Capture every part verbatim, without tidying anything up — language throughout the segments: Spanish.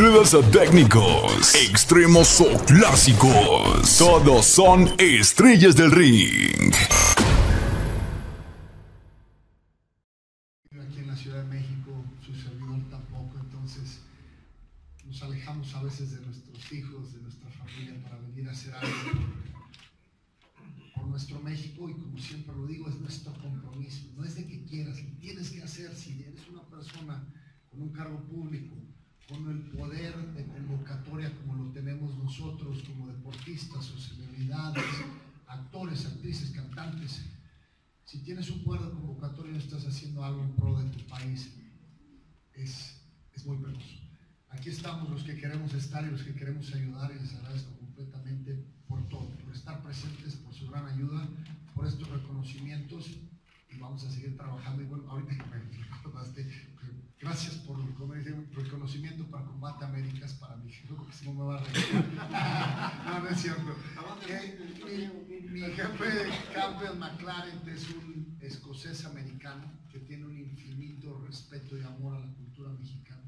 rudos o técnicos, extremos o clásicos, todos son estrellas del ring. Aquí en la Ciudad de México, su servidor tampoco, entonces nos alejamos a veces de nuestros hijos, de nuestra familia, para venir a hacer algo por, por nuestro México. Y como siempre lo digo, es nuestro compromiso, no es de que quieras, lo tienes que hacer. Si eres una persona con un cargo público, con el poder de convocatoria como lo tenemos nosotros como deportistas o celebridades, actores, actrices, cantantes, si tienes un poder de convocatoria y estás haciendo algo en pro de tu país, es, es muy penoso. Aquí estamos los que queremos estar y los que queremos ayudar, y les agradezco completamente por todo, por estar presentes, por su gran ayuda, por estos reconocimientos, y vamos a seguir trabajando. Y bueno, ahorita que me recordaste, gracias por el reconocimiento para Combate Américas para mí, porque si no me va a reír. No, no es cierto. Eh, mi, mi jefe Campbell McLaren es un escocés americano que tiene un infinito respeto y amor a la cultura mexicana.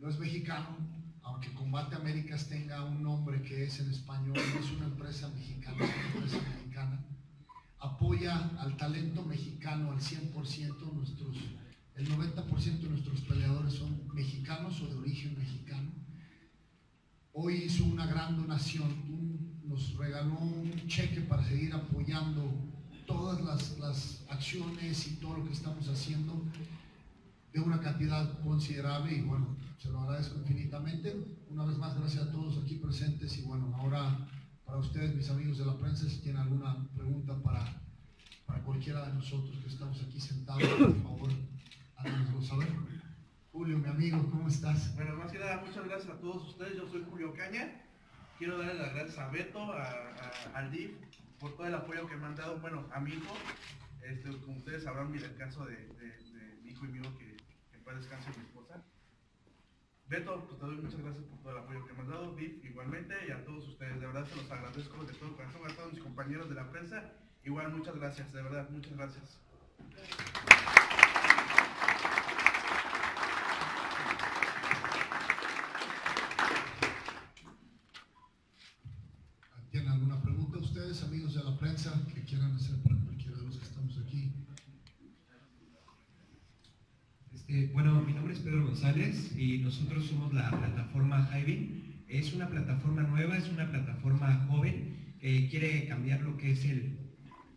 No es mexicano, aunque Combate Américas tenga un nombre que es en español, no es una empresa mexicana, es una empresa americana. Apoya al talento mexicano al cien por ciento. Nuestros El noventa por ciento de nuestros peleadores son mexicanos o de origen mexicano. Hoy hizo una gran donación, un, nos regaló un cheque para seguir apoyando todas las, las acciones y todo lo que estamos haciendo, de una cantidad considerable, y bueno, se lo agradezco infinitamente. Una vez más, gracias a todos aquí presentes. Y bueno, ahora para ustedes, mis amigos de la prensa, si tienen alguna pregunta para, para cualquiera de nosotros que estamos aquí sentados, por favor. Julio, mi amigo, ¿cómo estás? Bueno, más que nada, muchas gracias a todos ustedes. Yo soy Julio Caña. Quiero darle las gracias a Beto, a, a, al D I F, por todo el apoyo que me han dado. Bueno, a mi hijo, este, como ustedes sabrán, el caso de, de, de mi hijo y mi hijo, que en paz descanse mi esposa. Beto, pues te doy muchas gracias por todo el apoyo que me han dado. D I F, igualmente, y a todos ustedes. De verdad, se los agradezco de todo corazón. A todos mis compañeros de la prensa, igual, muchas gracias. De verdad, muchas gracias. Amigos de la prensa que quieran hacer para cualquiera de los que estamos aquí. Este, bueno, mi nombre es Pedro González y nosotros somos la plataforma Hive. Es una plataforma nueva, es una plataforma joven que quiere cambiar lo que es el,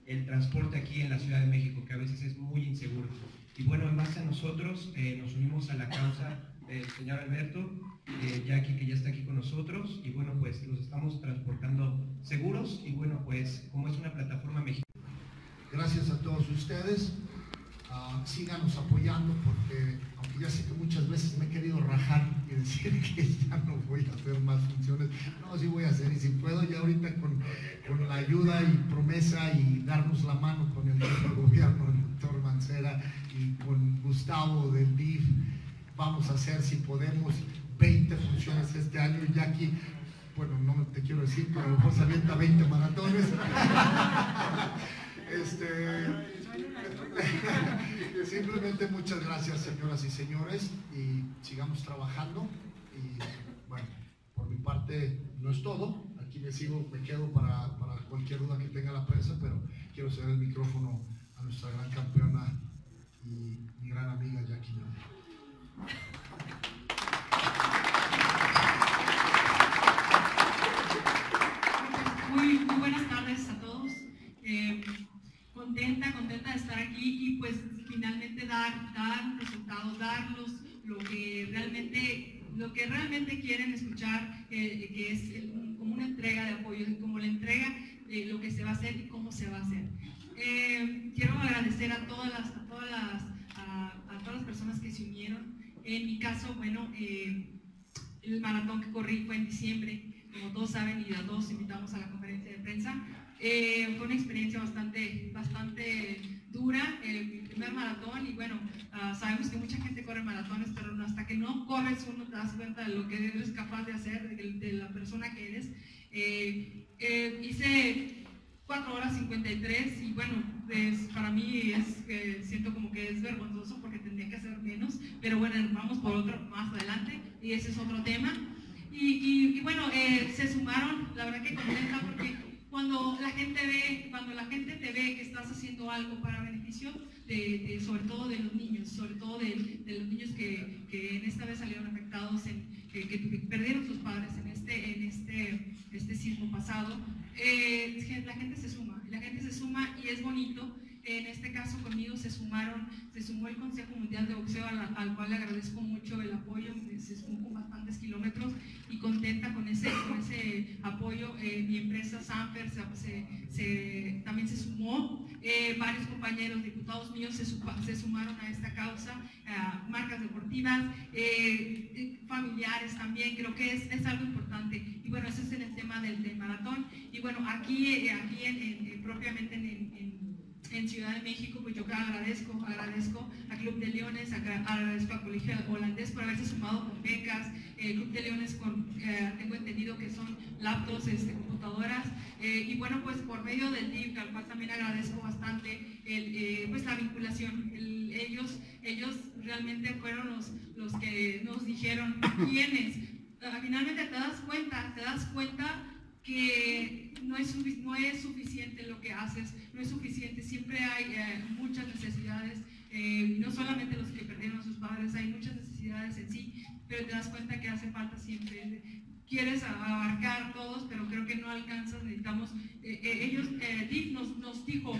el transporte aquí en la Ciudad de México, que a veces es muy inseguro. Y bueno, en base a nosotros eh, nos unimos a la causa del señor Alberto, Eh, Jackie, que ya está aquí con nosotros, y bueno, pues los estamos transportando seguros. Y bueno, pues como es una plataforma mexicana, gracias a todos ustedes. Uh, síganos apoyando, porque aunque ya sé que muchas veces me he querido rajar y decir que ya no voy a hacer más funciones, no, sí voy a hacer, y si puedo ya ahorita con, con la ayuda y promesa y darnos la mano con el gobierno, el doctor Mancera, y con Gustavo del D I F, vamos a hacer, si podemos, veinte funciones este año. Y Jackie, bueno, no te quiero decir, pero a lo mejor se avienta veinte maratones. este, simplemente muchas gracias, señoras y señores, y sigamos trabajando. Y bueno, por mi parte no es todo. Aquí me sigo, me quedo para, para cualquier duda que tenga la prensa, pero quiero ceder el micrófono a nuestra gran campeona y mi gran amiga Jackie. Muy, muy buenas tardes a todos. Eh, contenta, contenta de estar aquí y pues finalmente dar, dar resultados, darlos lo que realmente, lo que realmente quieren escuchar, eh, que es el, como una entrega de apoyo, como la entrega, eh, lo que se va a hacer y cómo se va a hacer. Eh, quiero agradecer a todas las, a todas las, a, a todas las personas que se unieron. En mi caso, bueno, eh, el maratón que corrí fue en diciembre. Como todos saben, y a todos invitamos a la conferencia de prensa, eh, fue una experiencia bastante, bastante dura, eh, el primer maratón. Y bueno, uh, sabemos que mucha gente corre maratones, pero hasta que no corres uno te das cuenta de lo que eres capaz de hacer, de, de la persona que eres. Eh, eh, hice cuatro horas cincuenta y tres y bueno, es, para mí es, eh, siento como que es vergonzoso porque tendría que hacer menos, pero bueno, vamos por otro más adelante. y ese es otro tema. Y, y, y bueno, eh, se sumaron, la verdad que contenta, porque cuando la gente ve, cuando la gente te ve que estás haciendo algo para beneficio, de, de, sobre todo de los niños, sobre todo de, de los niños que, que en esta vez salieron afectados, en, que, que perdieron sus padres en este, en este, este sismo pasado, eh, la gente se suma, la gente se suma y es bonito. En este caso conmigo se sumaron, se sumó el Consejo Mundial de Boxeo, al, al cual le agradezco mucho el apoyo, se sumó con bastantes kilómetros y contenta con ese, con ese apoyo. Eh, mi empresa Sanfer se, se, se, también se sumó, eh, varios compañeros diputados míos se, se sumaron a esta causa, eh, marcas deportivas, eh, familiares también, creo que es, es algo importante. Y bueno, eso es en el tema del, del maratón. Y bueno, aquí, eh, aquí en, en, propiamente en, en en Ciudad de México, pues yo agradezco, agradezco a Club de Leones, agradezco a Colegio Holandés por haberse sumado con becas, eh, Club de Leones con, eh, tengo entendido que son laptops, este, computadoras, eh, y bueno, pues por medio del D I F, al cual también agradezco bastante el, eh, pues la vinculación, el, ellos, ellos realmente fueron los, los que nos dijeron quiénes, finalmente te das cuenta, te das cuenta que no es, no es suficiente lo que haces, no es suficiente, siempre hay eh, muchas necesidades, eh, no solamente los que perdieron a sus padres, hay muchas necesidades en sí, pero te das cuenta que hace falta siempre, quieres abarcar todos, pero creo que no alcanzas, necesitamos, eh, ellos, eh, D I F nos, nos dijo,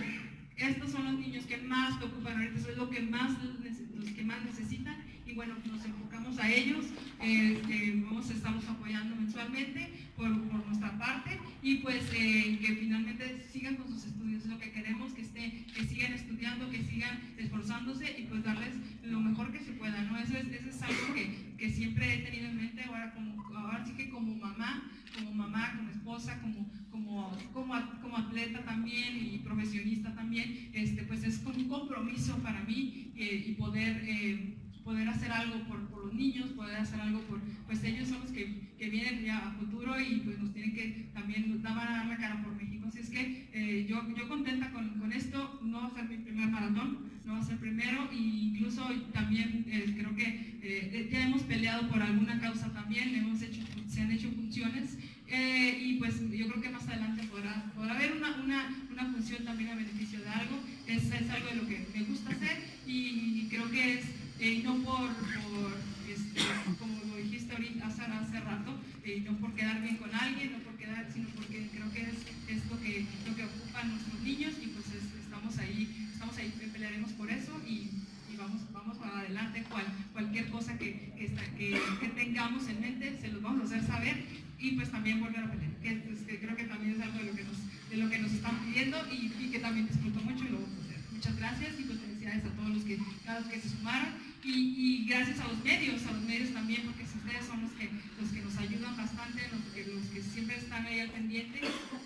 estos son los niños que más te ocupan, ahorita son lo que más, los que más necesitan, y bueno, nos enfocamos a ellos, eh, eh, vamos, estamos apoyando mensualmente, Por, por nuestra parte, y pues eh, que finalmente sigan con sus estudios, es lo que queremos, que esté, que sigan estudiando, que sigan esforzándose y pues darles lo mejor que se pueda, ¿no? Eso es, eso es algo que, que siempre he tenido en mente, ahora, como, ahora sí que como mamá, como mamá, como esposa, como, como, como, como atleta también y profesionista también, este, pues es como un compromiso para mí eh, y poder... Eh, poder hacer algo por, por los niños, poder hacer algo por, pues ellos son los que, que vienen ya a futuro y pues nos tienen que también, nos van a dar la cara por México, así es que eh, yo, yo contenta con, con esto, no va a ser mi primer maratón, no va a ser primero, e incluso también eh, creo que eh, ya hemos peleado por alguna causa también, hemos hecho, se han hecho funciones, eh, y pues yo creo que más adelante podrá, podrá haber una, una, una función también a beneficio de algo, es, es algo de lo que me gusta hacer y, y creo que es Eh, no por, por este, como lo dijiste ahorita hace, hace rato, eh, no por quedar bien con alguien, no por quedar, sino porque creo que es, es lo, que, lo que ocupan nuestros niños y pues es, estamos ahí, estamos ahí, pelearemos por eso y, y vamos, vamos para adelante, cual, cualquier cosa que, que, está, que, que tengamos en mente se los vamos a hacer saber y pues también volver a pelear, que, pues, que creo que también es algo de lo que nos, de lo que nos están pidiendo y, y que también disfruto mucho y lo vamos a hacer. Muchas gracias y pues felicidades a todos los que, a los que se sumaron. Y, y gracias a los medios, a los medios también, porque ustedes son los que, los que nos ayudan bastante, los que, los que siempre están ahí al pendiente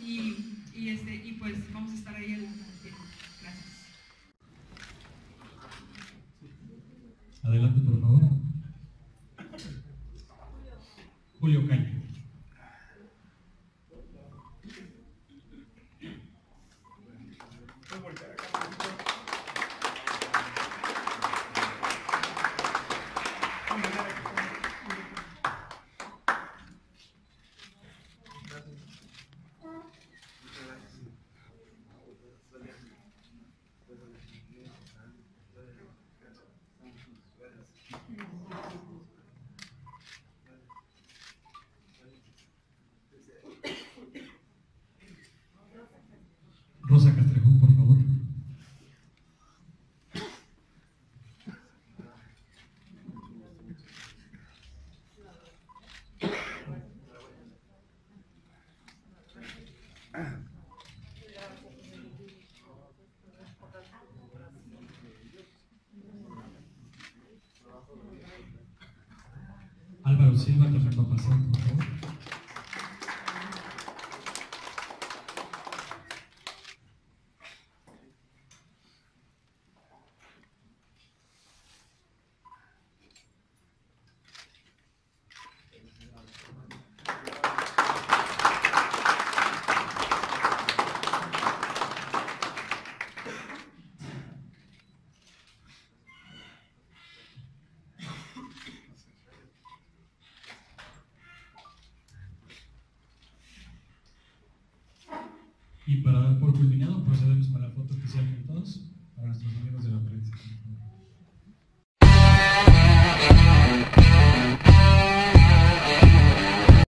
y, y, este, y pues vamos a estar ahí al pendiente. Gracias. Adelante, por favor. Julio Caña. Álvaro Silva, te va a pasar, por favor. y para dar por culminado proceder